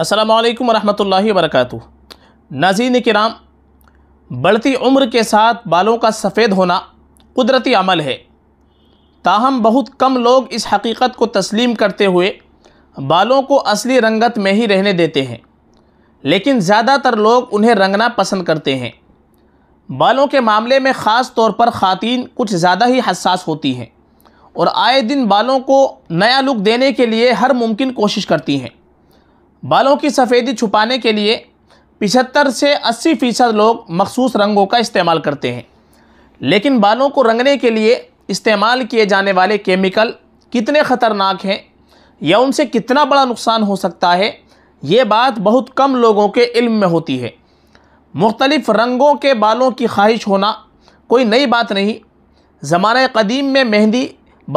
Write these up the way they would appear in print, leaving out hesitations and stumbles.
अस्सलामुअलैकुम वरहमतुल्लाहि वबरकातुह। नाज़रीन किराम, बढ़ती उम्र के साथ बालों का सफ़ेद होना कुदरती अमल है, ताहम बहुत कम लोग इस हकीकत को तस्लीम करते हुए बालों को असली रंगत में ही रहने देते हैं, लेकिन ज़्यादातर लोग उन्हें रंगना पसंद करते हैं। बालों के मामले में ख़ास तौर पर ख़वातीन कुछ ज़्यादा ही हसास होती हैं और आए दिन बालों को नया लुक देने के लिए हर मुमकिन कोशिश करती हैं। बालों की सफ़ेदी छुपाने के लिए 75 से 80% लोग मखसूस रंगों का इस्तेमाल करते हैं, लेकिन बालों को रंगने के लिए इस्तेमाल किए जाने वाले केमिकल कितने ख़तरनाक हैं या उनसे कितना बड़ा नुकसान हो सकता है, ये बात बहुत कम लोगों के इल्म में होती है। मुख्तलिफ़ रंगों के बालों की ख्वाहिश होना कोई नई बात नहीं। ज़माने क़दीम में मेहंदी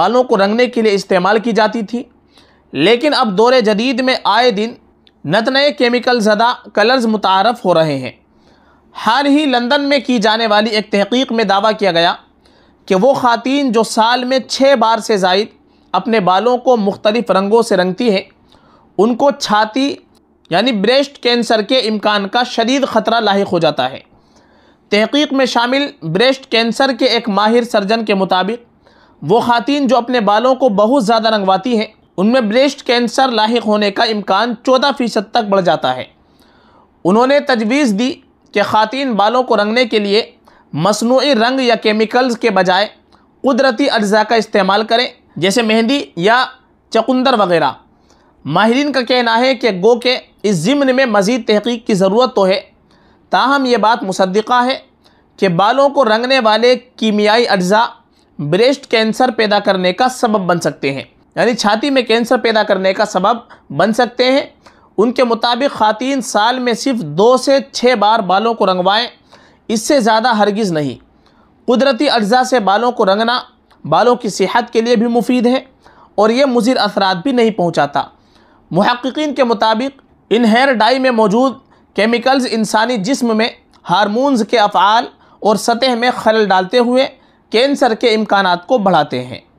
बालों को रंगने के लिए इस्तेमाल की जाती थी, लेकिन अब दौरे जदीद में आए दिन नत नए केमिकल ज़दा कलर्स मुतारफ़ हो रहे हैं। हाल ही लंदन में की जाने वाली एक तहक़ीक़ में दावा किया गया कि वो ख़वातीन जो साल में 6 बार से ज़ायद अपने बालों को मुख्तलिफ़ रंगों से रंगती हैं, उनको छाती यानी ब्रेस्ट कैंसर के इम्कान का शदीद ख़तरा लाहिक़ हो जाता है। तहक़ीक़ में शामिल ब्रेस्ट कैंसर के एक माहिर सर्जन के मुताबिक वो ख़वातीन जो अपने बालों को बहुत ज़्यादा रंगवाती हैं, उनमें ब्रेस्ट कैंसर लाहिक़ होने का इम्कान 14% तक बढ़ जाता है। उन्होंने तजवीज़ दी कि ख़वातीन बालों को रंगने के लिए मसनूई रंग या केमिकल्स के बजाय कुदरती अज्जा का इस्तेमाल करें, जैसे मेहंदी या चकुंदर वग़ैरह। माहिरीन का कहना है कि गो के इस ज़िम्न में मज़ीद तहक़ीक़ की ज़रूरत तो है, ताहम ये बात मुसद्दिक़ा है कि बालों को रंगने वाले कीमियाई अज्जा ब्रेस्ट कैंसर पैदा करने का सबब बन सकते हैं, यानी छाती में कैंसर पैदा करने का सबब बन सकते हैं। उनके मुताबिक ख़वातीन साल में सिर्फ 2 से 6 बार बालों को रंगवाएँ, इससे ज़्यादा हरगिज़ नहीं। कुदरती अज्जा से बालों को रंगना बालों की सेहत के लिए भी मुफीद है और ये मुज़िर असरात भी नहीं पहुँचाता। मुहक्किकीन के मुताबिक इन हेयर डाई में मौजूद केमिकल्स इंसानी जिस्म में हार्मोन्स के अफ़आल और सतह में खलल डालते हुए कैंसर के इम्कानात को बढ़ाते हैं।